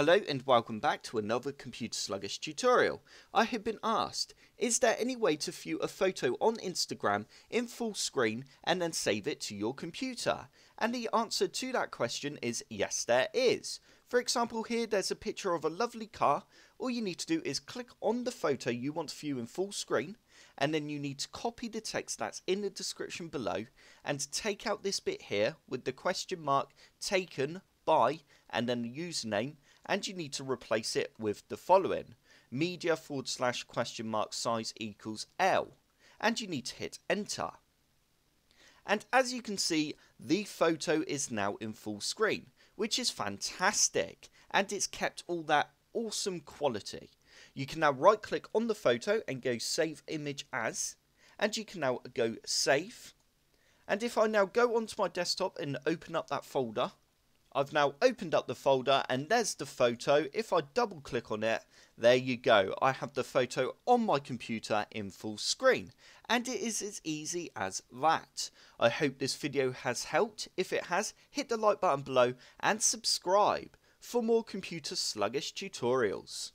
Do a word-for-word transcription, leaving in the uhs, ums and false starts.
Hello and welcome back to another Computer Sluggish tutorial. I have been asked, is there any way to view a photo on Instagram in full screen and then save it to your computer? And the answer to that question is yes, there is. For example, here there's a picture of a lovely car. All you need to do is click on the photo you want to view in full screen, and then you need to copy the text that's in the description below and take out this bit here with the question mark taken by and then the username, and you need to replace it with the following: media forward slash question mark size equals L, and you need to hit enter. And as you can see, the photo is now in full screen, which is fantastic, and it's kept all that awesome quality. You can now right click on the photo and go save image as, and you can now go save. And if I now go onto my desktop and open up that folder, I've now opened up the folder and there's the photo. If I double click on it, there you go. I have the photo on my computer in full screen, and it is as easy as that. I hope this video has helped. If it has, hit the like button below and subscribe for more computer sluggish tutorials.